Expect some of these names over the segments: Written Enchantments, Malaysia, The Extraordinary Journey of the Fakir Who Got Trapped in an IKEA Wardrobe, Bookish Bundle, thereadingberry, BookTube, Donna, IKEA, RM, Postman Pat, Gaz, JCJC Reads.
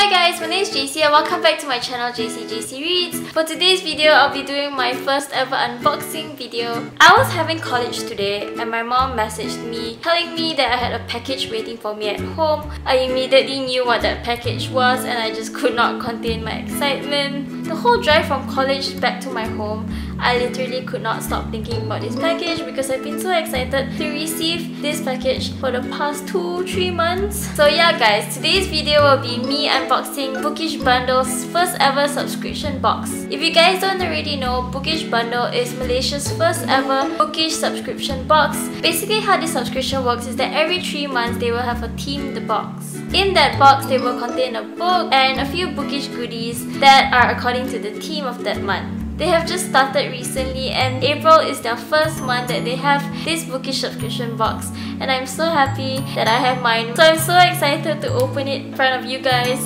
Hi guys, my name is JC and welcome back to my channel JCJC Reads. For today's video, I'll be doing my first ever unboxing video. I was having college today and my mom messaged me telling me that I had a package waiting for me at home. I immediately knew what that package was and I just could not contain my excitement. The whole drive from college back to my home, I literally could not stop thinking about this package because I've been so excited to receive this package for the past 2-3 months. So yeah guys, today's video will be me unboxing Bookish Bundle's first ever subscription box. If you guys don't already know, Bookish Bundle is Malaysia's first ever bookish subscription box. Basically how this subscription works is that every 3 months they will have a themed box. In that box, they will contain a book and a few bookish goodies that are according to the theme of that month. They have just started recently and April is their first month that they have this bookish subscription box, and I'm so happy that I have mine. So I'm so excited to open it in front of you guys.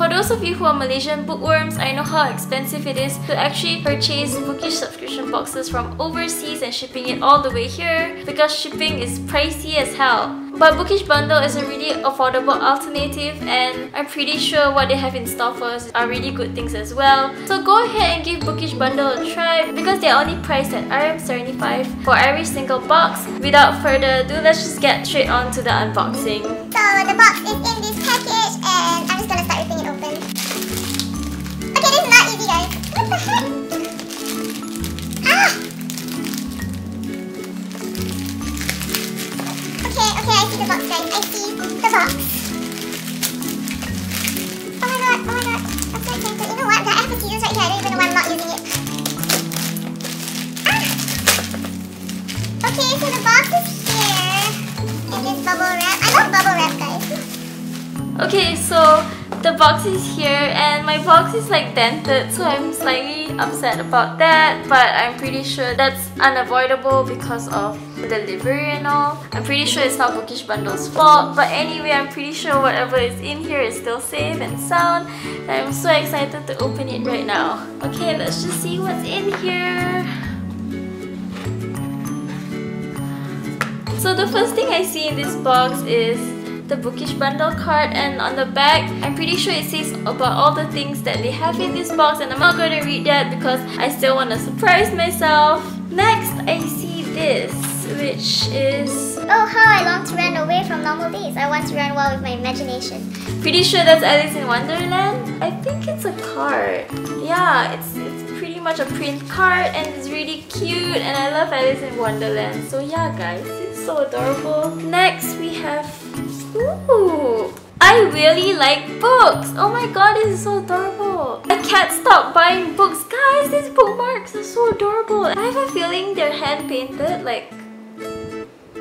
For those of you who are Malaysian bookworms, I know how expensive it is to actually purchase bookish subscription boxes from overseas and shipping it all the way here because shipping is pricey as hell. But Bookish Bundle is a really affordable alternative and I'm pretty sure what they have in store for us are really good things as well. So go ahead and give Bookish Bundle a try because they're only priced at RM75 for every single box. Without further ado, let's just get straight on to the unboxing. So the box is in this package and I'm just gonna start ripping it open. Okay, this is not easy guys. What the heck? The box guys, I see the box. Oh my god, I'm so excited. You know what, I have the scissors right here, I don't even know why I'm not using it. Okay, so the box is here. It is bubble wrap, I love bubble wrap guys. Okay, so the box is here and my box is like dented, so I'm slightly upset about that, but I'm pretty sure that's unavoidable because of delivery and all. I'm pretty sure it's not Bookish Bundle's fault, but anyway, I'm pretty sure whatever is in here is still safe and sound. And I'm so excited to open it right now. Okay, let's just see what's in here. So the first thing I see in this box is the Bookish Bundle card, and on the back I'm pretty sure it says about all the things that they have in this box, and I'm not going to read that because I still want to surprise myself. Next, I see this, which is, oh how I long to run away from normal days. I want to run wild with my imagination. Pretty sure that's Alice in Wonderland. I think it's a card. Yeah, it's pretty much a print card and it's really cute and I love Alice in Wonderland. So yeah guys, it's so adorable. Next we have, ooh, I really like books. Oh my god, this is so adorable. I can't stop buying books. Guys, these bookmarks are so adorable. I have a feeling they're hand painted, like,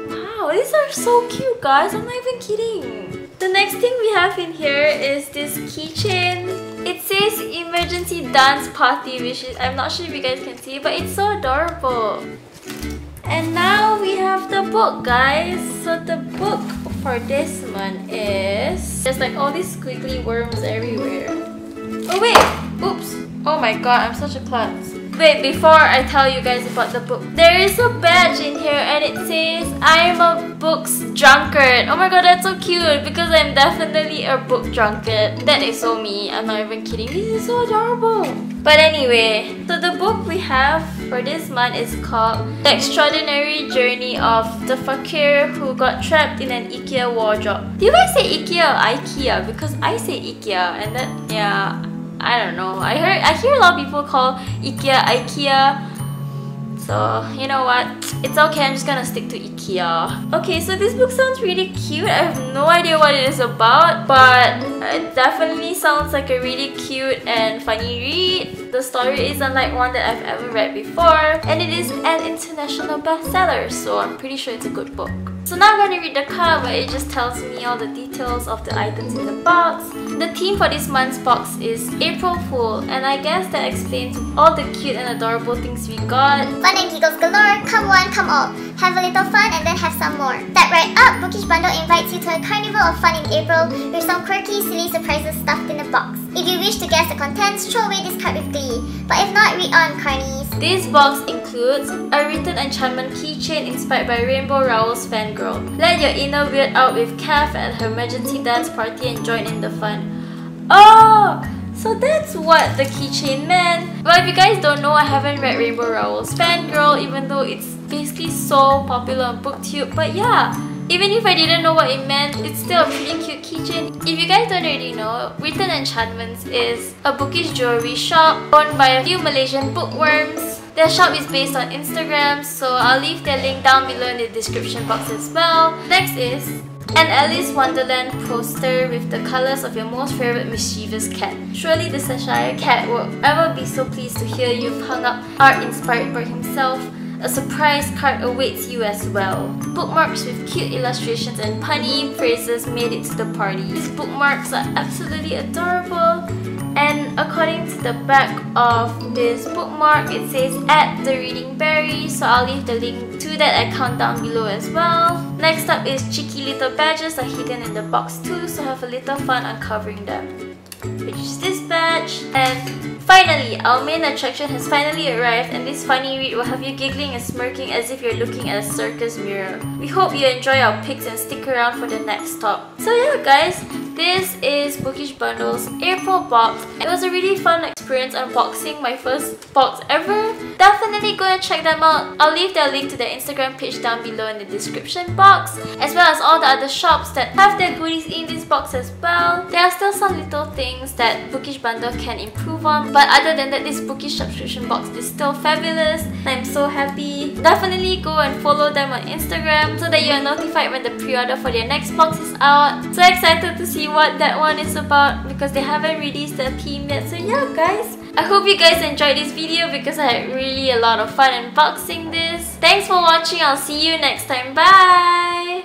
wow, these are so cute guys, I'm not even kidding. The next thing we have in here is this keychain. It says emergency dance party, which is, I'm not sure if you guys can see, but it's so adorable. And now we have the book guys. So the book for this one is, there's like all these squiggly worms everywhere. Oh wait, oops, oh my god, I'm such a klutz. Wait, before I tell you guys about the book, there is a badge in here and it says I'm a books drunkard. Oh my god, that's so cute because I'm definitely a book drunkard. That is so me, I'm not even kidding. This is so adorable. But anyway, so the book we have for this month is called The Extraordinary Journey of the Fakir Who Got Trapped in an IKEA Wardrobe. Do you guys say IKEA or IKEA? Because I say IKEA and that, yeah, I don't know. I hear a lot of people call IKEA IKEA. So, you know what? It's okay, I'm just gonna stick to IKEA. Okay, so this book sounds really cute. I have no idea what it is about, but it definitely sounds like a really cute and funny read. The story is unlike one that I've ever read before, and it is an international bestseller, so I'm pretty sure it's a good book. So now I'm going to read the card, but it just tells me all the details of the items in the box. The theme for this month's box is April Fool, and I guess that explains all the cute and adorable things we got. Fun and giggles galore, come one, come all. Have a little fun and then have some more. Step right up, Bookish Bundle invites you to a carnival of fun in April with some quirky, silly surprises stuffed in a box. If you wish to guess the contents, throw away this card with glee. But if not, read on, carnies. This box includes a written enchantment keychain inspired by Rainbow Rowell's fangirl. Let your inner weird out with Kath at her emergency dance party and join in the fun. Oh! So that's what the keychain meant. Well, if you guys don't know, I haven't read Rainbow Rowell's fangirl, even though it's basically so popular on BookTube. But yeah, even if I didn't know what it meant, it's still a really cute keychain. If you guys don't already know, Written Enchantments is a bookish jewelry shop owned by a few Malaysian bookworms. Their shop is based on Instagram, so I'll leave their link down below in the description box as well. Next is an Alice Wonderland poster with the colours of your most favourite mischievous cat. Surely the Cheshire Cat will ever be so pleased to hear you've hung up art inspired by himself. A surprise card awaits you as well. Bookmarks with cute illustrations and punny phrases made it to the party. These bookmarks are absolutely adorable. And according to the back of this bookmark, it says @thereadingberry, so I'll leave the link to that account down below as well. Next up is cheeky little badges are hidden in the box too, so have a little fun uncovering them. Which is this badge. And finally, our main attraction has finally arrived, and this funny read will have you giggling and smirking as if you're looking at a circus mirror. We hope you enjoy our picks and stick around for the next stop. So yeah guys, this is Bookish Bundle's April box. It was a really fun experience unboxing my first box ever. Definitely go and check them out. I'll leave their link to their Instagram page down below in the description box, as well as all the other shops that have their goodies in this box as well. There are still some little things that Bookish Bundle can improve on, but other than that, this bookish subscription box is still fabulous. I'm so happy. Definitely go and follow them on Instagram so that you are notified when the pre-order for their next box is out. So excited to see what that one is about because they haven't released the theme yet. So yeah guys, I hope you guys enjoyed this video because I had really a lot of fun unboxing this. Thanks for watching. I'll see you next time. Bye!